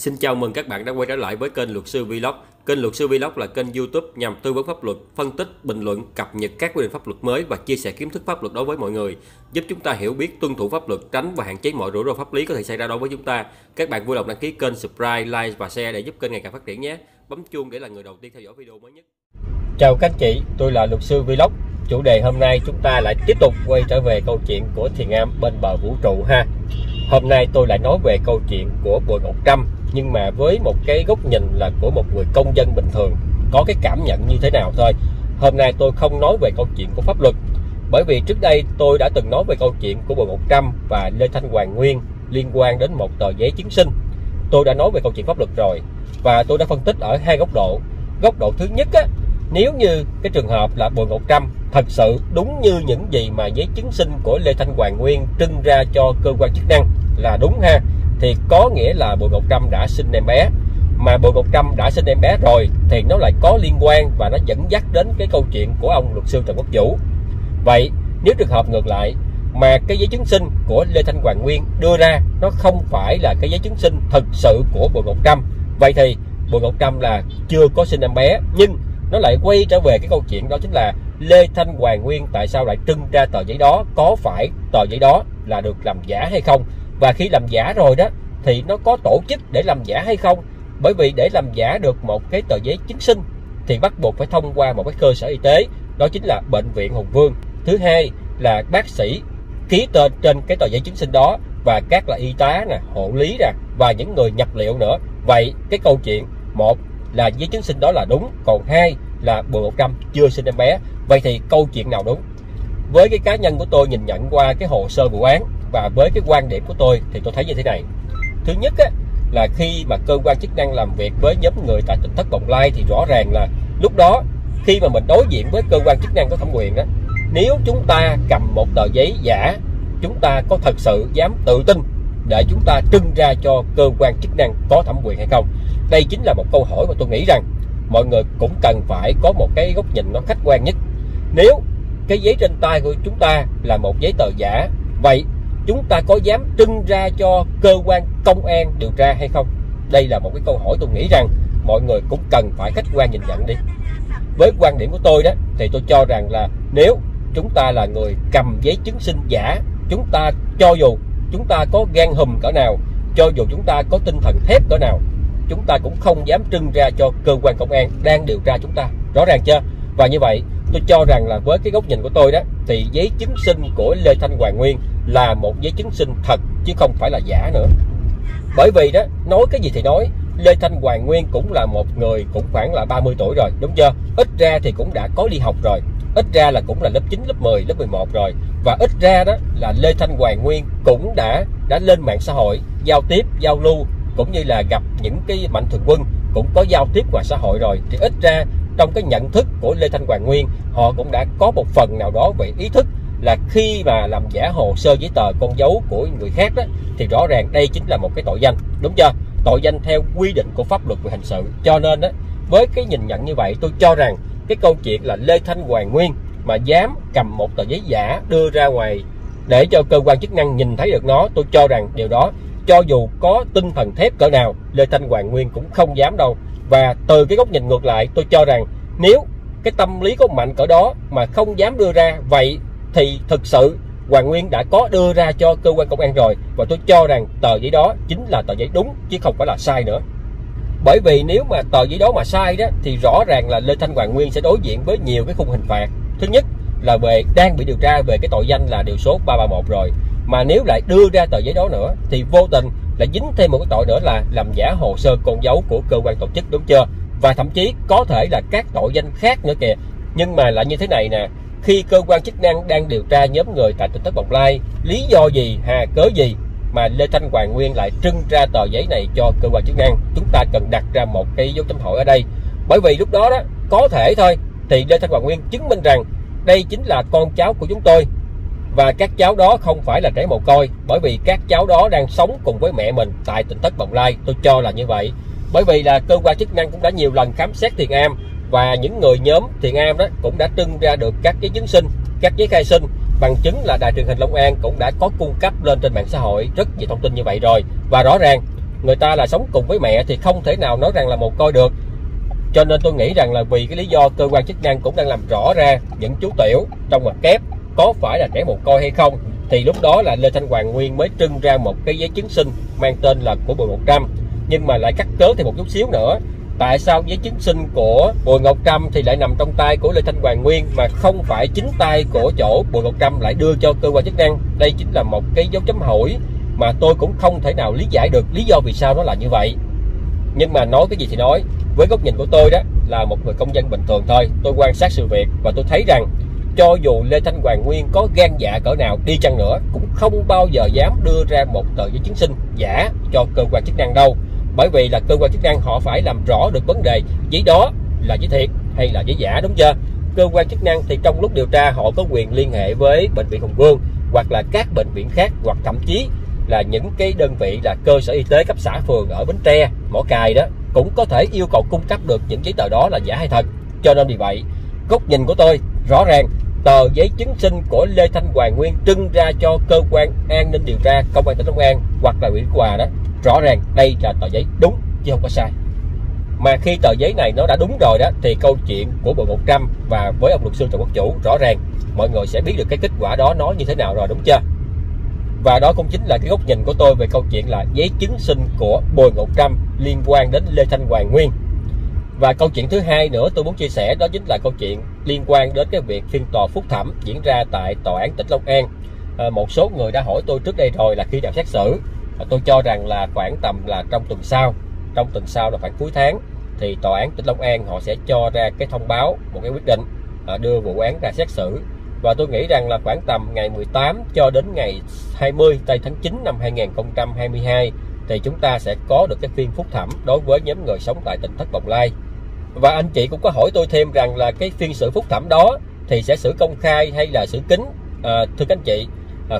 Xin chào mừng các bạn đã quay trở lại với kênh Luật sư Vlog. Kênh Luật sư Vlog là kênh YouTube nhằm tư vấn pháp luật, phân tích, bình luận, cập nhật các quy định pháp luật mới và chia sẻ kiến thức pháp luật đối với mọi người, giúp chúng ta hiểu biết, tuân thủ pháp luật, tránh và hạn chế mọi rủi ro pháp lý có thể xảy ra đối với chúng ta. Các bạn vui lòng đăng ký kênh, subscribe, like và share để giúp kênh ngày càng phát triển nhé. Bấm chuông để là người đầu tiên theo dõi video mới nhất. Chào các anh chị, tôi là Luật sư Vlog. Chủ đề hôm nay chúng ta lại tiếp tục quay trở về câu chuyện của Thiền Am bên bờ vũ trụ ha. Hôm nay tôi lại nói về câu chuyện của Bùi Ngọc Trâm, nhưng mà với một cái góc nhìn là của một người công dân bình thường có cái cảm nhận như thế nào thôi. Hôm nay tôi không nói về câu chuyện của pháp luật, bởi vì trước đây tôi đã từng nói về câu chuyện của Bùi Ngọc Trâm và Lê Thanh Hoàng Nguyên liên quan đến một tờ giấy chứng sinh. Tôi đã nói về câu chuyện pháp luật rồi và tôi đã phân tích ở hai góc độ. Góc độ thứ nhất á, nếu như cái trường hợp là Bùi Ngọc Trâm thật sự đúng như những gì mà giấy chứng sinh của Lê Thanh Hoàng Nguyên trưng ra cho cơ quan chức năng là đúng ha, thì có nghĩa là Bùi Ngọc Trâm đã sinh em bé. Mà Bùi Ngọc Trâm đã sinh em bé rồi thì nó lại có liên quan và nó dẫn dắt đến cái câu chuyện của ông luật sư Trần Quốc Vũ. Vậy nếu trường hợp ngược lại mà cái giấy chứng sinh của Lê Thanh Hoàng Nguyên đưa ra nó không phải là cái giấy chứng sinh thực sự của Bùi Ngọc Trâm, vậy thì Bùi Ngọc Trâm là chưa có sinh em bé, nhưng nó lại quay trở về cái câu chuyện đó chính là Lê Thanh Hoàng Nguyên tại sao lại trưng ra tờ giấy đó, có phải tờ giấy đó là được làm giả hay không, và khi làm giả rồi đó thì nó có tổ chức để làm giả hay không. Bởi vì để làm giả được một cái tờ giấy chứng sinh thì bắt buộc phải thông qua một cái cơ sở y tế, đó chính là Bệnh viện Hùng Vương. Thứ hai là bác sĩ ký tên trên cái tờ giấy chứng sinh đó, và các là y tá nè, hộ lý nè, và những người nhập liệu nữa. Vậy cái câu chuyện một là giấy chứng sinh đó là đúng, còn hai là Bùi Ngọc Trâm chưa sinh em bé. Vậy thì câu chuyện nào đúng? Với cái cá nhân của tôi nhìn nhận qua cái hồ sơ vụ án và với cái quan điểm của tôi thì tôi thấy như thế này. Thứ nhất á, là khi mà cơ quan chức năng làm việc với nhóm người tại Tịnh Thất Bồng Lai thì rõ ràng là lúc đó khi mà mình đối diện với cơ quan chức năng có thẩm quyền đó, nếu chúng ta cầm một tờ giấy giả, chúng ta có thật sự dám tự tin để chúng ta trưng ra cho cơ quan chức năng có thẩm quyền hay không? Đây chính là một câu hỏi mà tôi nghĩ rằng mọi người cũng cần phải có một cái góc nhìn nó khách quan nhất. Nếu cái giấy trên tay của chúng ta là một giấy tờ giả, vậy chúng ta có dám trưng ra cho cơ quan công an điều tra hay không? Đây là một cái câu hỏi tôi nghĩ rằng mọi người cũng cần phải khách quan nhìn nhận đi. Với quan điểm của tôi đó thì tôi cho rằng là nếu chúng ta là người cầm giấy chứng sinh giả, chúng ta cho dù chúng ta có gan hùm cỡ nào, cho dù chúng ta có tinh thần thép cỡ nào, chúng ta cũng không dám trưng ra cho cơ quan công an đang điều tra chúng ta. Rõ ràng chưa? Và như vậy tôi cho rằng là với cái góc nhìn của tôi đó thì giấy chứng sinh của Lê Thanh Hoàng Nguyên là một giấy chứng sinh thật chứ không phải là giả nữa. Bởi vì đó, nói cái gì thì nói, Lê Thanh Hoàng Nguyên cũng là một người cũng khoảng là 30 tuổi rồi, đúng chưa? Ít ra thì cũng đã có đi học rồi, ít ra là cũng là lớp 9, lớp 10, lớp 11 rồi. Và ít ra đó là Lê Thanh Hoàng Nguyên cũng đã lên mạng xã hội giao tiếp, giao lưu, cũng như là gặp những cái mạnh thường quân, cũng có giao tiếp ngoài xã hội rồi. Thì ít ra trong cái nhận thức của Lê Thanh Hoàng Nguyên, họ cũng đã có một phần nào đó về ý thức là khi mà làm giả hồ sơ giấy tờ con dấu của người khác đó, thì rõ ràng đây chính là một cái tội danh, đúng chưa? Tội danh theo quy định của pháp luật về hình sự. Cho nên đó, với cái nhìn nhận như vậy, tôi cho rằng cái câu chuyện là Lê Thanh Hoàng Nguyên mà dám cầm một tờ giấy giả đưa ra ngoài để cho cơ quan chức năng nhìn thấy được nó, tôi cho rằng điều đó cho dù có tinh thần thép cỡ nào, Lê Thanh Hoàng Nguyên cũng không dám đâu. Và từ cái góc nhìn ngược lại, tôi cho rằng nếu cái tâm lý có mạnh cỡ đó mà không dám đưa ra, vậy thì thực sự Hoàng Nguyên đã có đưa ra cho cơ quan công an rồi. Và tôi cho rằng tờ giấy đó chính là tờ giấy đúng chứ không phải là sai nữa. Bởi vì nếu mà tờ giấy đó mà sai đó thì rõ ràng là Lê Thanh Hoàng Nguyên sẽ đối diện với nhiều cái khung hình phạt. Thứ nhất là về đang bị điều tra về cái tội danh là điều số 331 rồi, mà nếu lại đưa ra tờ giấy đó nữa thì vô tình lại dính thêm một cái tội nữa là làm giả hồ sơ con dấu của cơ quan tổ chức, đúng chưa? Và thậm chí có thể là các tội danh khác nữa kìa. Nhưng mà lại như thế này nè, khi cơ quan chức năng đang điều tra nhóm người tại Tịnh Thất Bồng Lai, lý do gì, hà cớ gì mà Lê Thanh Hoàng Nguyên lại trưng ra tờ giấy này cho cơ quan chức năng? Chúng ta cần đặt ra một cái dấu chấm hỏi ở đây. Bởi vì lúc đó đó, có thể thôi thì Lê Thanh Hoàng Nguyên chứng minh rằng đây chính là con cháu của chúng tôi, và các cháu đó không phải là trẻ mồ côi, bởi vì các cháu đó đang sống cùng với mẹ mình tại Tịnh Thất Bồng Lai. Tôi cho là như vậy. Bởi vì là cơ quan chức năng cũng đã nhiều lần khám xét Thiền Am, và những người nhóm Thiền Am đó cũng đã trưng ra được các giấy chứng sinh, các giấy khai sinh. Bằng chứng là đài truyền hình Long An cũng đã có cung cấp lên trên mạng xã hội rất nhiều thông tin như vậy rồi. Và rõ ràng người ta là sống cùng với mẹ thì không thể nào nói rằng là một côi được. Cho nên tôi nghĩ rằng là vì cái lý do cơ quan chức năng cũng đang làm rõ ra những chú tiểu trong ngoặc kép có phải là trẻ mồ côi hay không, thì lúc đó là Lê Thanh Hoàng Nguyên mới trưng ra một cái giấy chứng sinh mang tên là của Bùi Ngọc Trâm. Nhưng mà lại cắt cớ thì một chút xíu nữa, tại sao giấy chứng sinh của Bùi Ngọc Trâm thì lại nằm trong tay của Lê Thanh Hoàng Nguyên mà không phải chính tay của chỗ Bùi Ngọc Trâm lại đưa cho cơ quan chức năng? Đây chính là một cái dấu chấm hỏi mà tôi cũng không thể nào lý giải được lý do vì sao nó là như vậy. Nhưng mà nói cái gì thì nói, với góc nhìn của tôi đó là một người công dân bình thường thôi, tôi quan sát sự việc và tôi thấy rằng cho dù Lê Thanh Hoàng Nguyên có gan dạ cỡ nào đi chăng nữa cũng không bao giờ dám đưa ra một tờ giấy chứng sinh giả cho cơ quan chức năng đâu. Bởi vì là cơ quan chức năng họ phải làm rõ được vấn đề giấy đó là giấy thiệt hay là giấy giả, đúng chưa? Cơ quan chức năng thì trong lúc điều tra họ có quyền liên hệ với Bệnh viện Hùng Vương hoặc là các bệnh viện khác, hoặc thậm chí là những cái đơn vị là cơ sở y tế cấp xã phường ở Bến Tre, Mỏ Cày đó cũng có thể yêu cầu cung cấp được những giấy tờ đó là giả hay thật. Cho nên vì vậy, góc nhìn của tôi rõ ràng tờ giấy chứng sinh của Lê Thanh Hoàng Nguyên trưng ra cho cơ quan an ninh điều tra công an tỉnh Long An hoặc là huyện Hòa đó, rõ ràng đây là tờ giấy đúng chứ không có sai. Mà khi tờ giấy này nó đã đúng rồi đó thì câu chuyện của Bùi Ngọc Trâm và với ông luật sư Trần Quốc Vũ rõ ràng mọi người sẽ biết được cái kết quả đó nó như thế nào rồi, đúng chưa? Và đó cũng chính là cái góc nhìn của tôi về câu chuyện là giấy chứng sinh của Bùi Ngọc Trâm liên quan đến Lê Thanh Hoàng Nguyên. Và câu chuyện thứ hai nữa tôi muốn chia sẻ đó chính là câu chuyện liên quan đến cái việc phiên tòa phúc thẩm diễn ra tại Tòa án tỉnh Long An. Một số người đã hỏi tôi trước đây rồi là khi nào xét xử. Tôi cho rằng là khoảng tầm là trong tuần sau là khoảng cuối tháng thì Tòa án tỉnh Long An họ sẽ cho ra cái thông báo, một cái quyết định đưa vụ án ra xét xử. Và tôi nghĩ rằng là khoảng tầm ngày 18 cho đến ngày 20 tây tháng 9 năm 2022 thì chúng ta sẽ có được cái phiên phúc thẩm đối với nhóm người sống tại tỉnh Thất Bồng Lai. Và anh chị cũng có hỏi tôi thêm rằng là cái phiên xử phúc thẩm đó thì sẽ xử công khai hay là xử kín. Thưa các anh chị,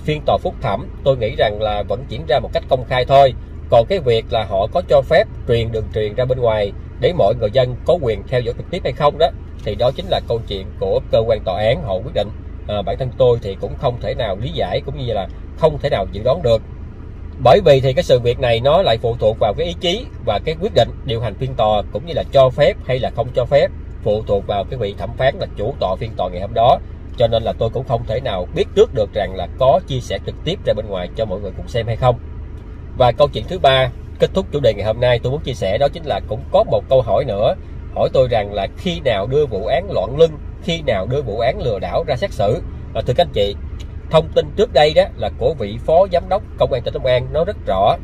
phiên tòa phúc thẩm tôi nghĩ rằng là vẫn diễn ra một cách công khai thôi. Còn cái việc là họ có cho phép truyền đường truyền ra bên ngoài để mọi người dân có quyền theo dõi trực tiếp hay không đó, thì đó chính là câu chuyện của cơ quan tòa án họ quyết định. Bản thân tôi thì cũng không thể nào lý giải cũng như là không thể nào dự đoán được. Bởi vì thì cái sự việc này nó lại phụ thuộc vào cái ý chí và cái quyết định điều hành phiên tòa, cũng như là cho phép hay là không cho phép, phụ thuộc vào cái vị thẩm phán là chủ tọa phiên tòa ngày hôm đó. Cho nên là tôi cũng không thể nào biết trước được rằng là có chia sẻ trực tiếp ra bên ngoài cho mọi người cùng xem hay không. Và câu chuyện thứ ba kết thúc chủ đề ngày hôm nay tôi muốn chia sẻ đó chính là cũng có một câu hỏi nữa hỏi tôi rằng là khi nào đưa vụ án loạn luân, khi nào đưa vụ án lừa đảo ra xét xử. Thưa các anh chị, thông tin trước đây đó là của vị phó giám đốc công an tỉnh Long An nói rất rõ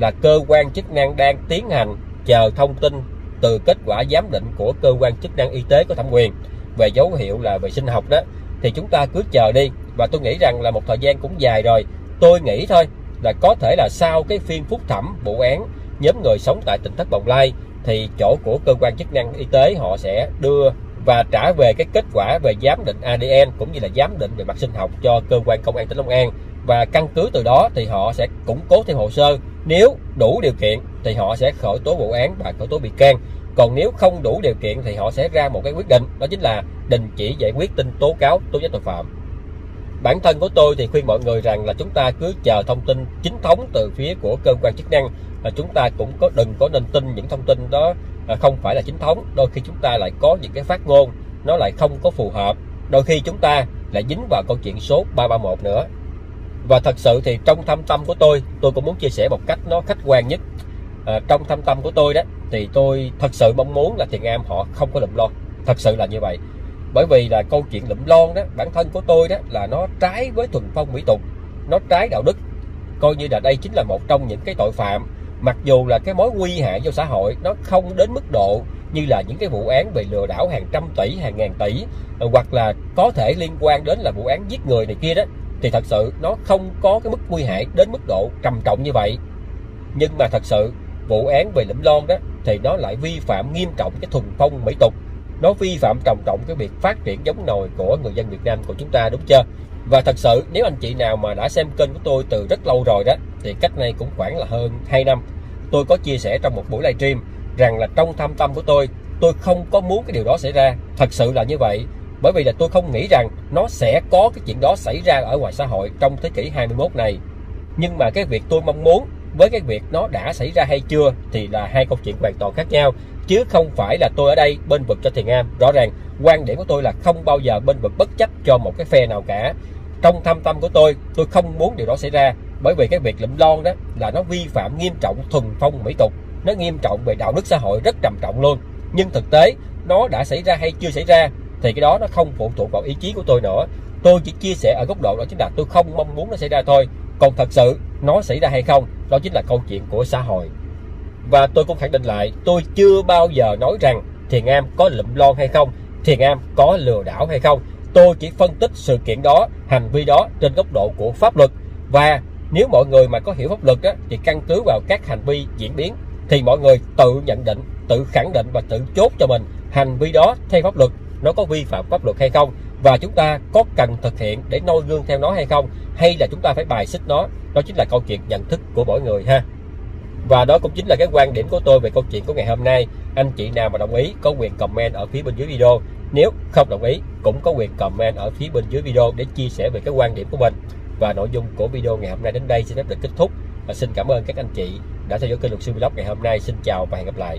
là cơ quan chức năng đang tiến hành chờ thông tin từ kết quả giám định của cơ quan chức năng y tế có thẩm quyền về dấu hiệu là về sinh học đó, thì chúng ta cứ chờ đi. Và tôi nghĩ rằng là một thời gian cũng dài rồi, tôi nghĩ thôi là có thể là sau cái phiên phúc thẩm vụ án nhóm người sống tại tỉnh Thất Bồng Lai thì chỗ của cơ quan chức năng y tế họ sẽ đưa và trả về cái kết quả về giám định ADN cũng như là giám định về mặt sinh học cho cơ quan công an tỉnh Long An. Và căn cứ từ đó thì họ sẽ củng cố thêm hồ sơ, nếu đủ điều kiện thì họ sẽ khởi tố vụ án và khởi tố bị can, còn nếu không đủ điều kiện thì họ sẽ ra một cái quyết định, đó chính là đình chỉ giải quyết tin tố cáo tố giác tội phạm. Bản thân của tôi thì khuyên mọi người rằng là chúng ta cứ chờ thông tin chính thống từ phía của cơ quan chức năng, và chúng ta cũng đừng có nên tin những thông tin đó không phải là chính thống. Đôi khi chúng ta lại có những cái phát ngôn nó lại không có phù hợp, đôi khi chúng ta lại dính vào câu chuyện số 331 nữa. Và thật sự thì trong thâm tâm của tôi cũng muốn chia sẻ một cách nó khách quan nhất. Trong thâm tâm của tôi đó thì tôi thật sự mong muốn là Thiền Am họ không có lụm lon, thật sự là như vậy. Bởi vì là câu chuyện lụm lon đó, bản thân của tôi đó là nó trái với thuần phong mỹ tục, nó trái đạo đức, coi như là đây chính là một trong những cái tội phạm. Mặc dù là cái mối nguy hại cho xã hội nó không đến mức độ như là những cái vụ án về lừa đảo hàng trăm tỷ, hàng ngàn tỷ, hoặc là có thể liên quan đến là vụ án giết người này kia đó, thì thật sự nó không có cái mức nguy hại đến mức độ trầm trọng như vậy. Nhưng mà thật sự vụ án về lụm lon đó thì nó lại vi phạm nghiêm trọng cái thuần phong mỹ tục, nó vi phạm trầm trọng cái việc phát triển giống nồi của người dân Việt Nam của chúng ta, đúng chưa? Và thật sự nếu anh chị nào mà đã xem kênh của tôi từ rất lâu rồi đó, thì cách này cũng khoảng là hơn 2 năm tôi có chia sẻ trong một buổi livestream rằng là trong thâm tâm của tôi không có muốn cái điều đó xảy ra, thật sự là như vậy. Bởi vì là tôi không nghĩ rằng nó sẽ có cái chuyện đó xảy ra ở ngoài xã hội trong thế kỷ 21 này. Nhưng mà cái việc tôi mong muốn với cái việc nó đã xảy ra hay chưa thì là hai câu chuyện hoàn toàn khác nhau, chứ không phải là tôi ở đây bênh vực cho Thiền Am. Rõ ràng quan điểm của tôi là không bao giờ bênh vực bất chấp cho một cái phe nào cả. Trong thâm tâm của tôi không muốn điều đó xảy ra, bởi vì cái việc lụm lon đó là nó vi phạm nghiêm trọng thuần phong mỹ tục, nó nghiêm trọng về đạo đức xã hội rất trầm trọng luôn. Nhưng thực tế nó đã xảy ra hay chưa xảy ra thì cái đó nó không phụ thuộc vào ý chí của tôi nữa. Tôi chỉ chia sẻ ở góc độ đó chính là tôi không mong muốn nó xảy ra thôi. Còn thật sự nó xảy ra hay không, đó chính là câu chuyện của xã hội. Và tôi cũng khẳng định lại, tôi chưa bao giờ nói rằng Thiền Am có lụm lon hay không, Thiền Am có lừa đảo hay không. Tôi chỉ phân tích sự kiện đó, hành vi đó trên góc độ của pháp luật. Và nếu mọi người mà có hiểu pháp luật á, thì căn cứ vào các hành vi diễn biến thì mọi người tự nhận định, tự khẳng định và tự chốt cho mình hành vi đó theo pháp luật nó có vi phạm pháp luật hay không, và chúng ta có cần thực hiện để noi gương theo nó hay không, hay là chúng ta phải bài xích nó. Đó chính là câu chuyện nhận thức của mỗi người ha. Và đó cũng chính là cái quan điểm của tôi về câu chuyện của ngày hôm nay. Anh chị nào mà đồng ý có quyền comment ở phía bên dưới video, nếu không đồng ý cũng có quyền comment ở phía bên dưới video để chia sẻ về cái quan điểm của mình. Và nội dung của video ngày hôm nay đến đây xin phép được kết thúc, và xin cảm ơn các anh chị đã theo dõi kênh Luật Sư Vlog ngày hôm nay. Xin chào và hẹn gặp lại.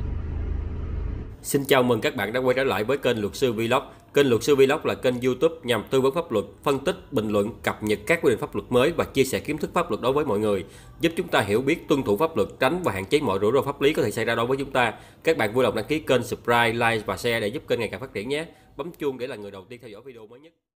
Xin chào mừng các bạn đã quay trở lại với kênh Luật Sư Vlog. Kênh Luật Sư Vlog là kênh YouTube nhằm tư vấn pháp luật, phân tích, bình luận, cập nhật các quy định pháp luật mới và chia sẻ kiến thức pháp luật đối với mọi người, giúp chúng ta hiểu biết, tuân thủ pháp luật, tránh và hạn chế mọi rủi ro pháp lý có thể xảy ra đối với chúng ta. Các bạn vui lòng đăng ký kênh, subscribe, like và share để giúp kênh ngày càng phát triển nhé. Bấm chuông để là người đầu tiên theo dõi video mới nhất.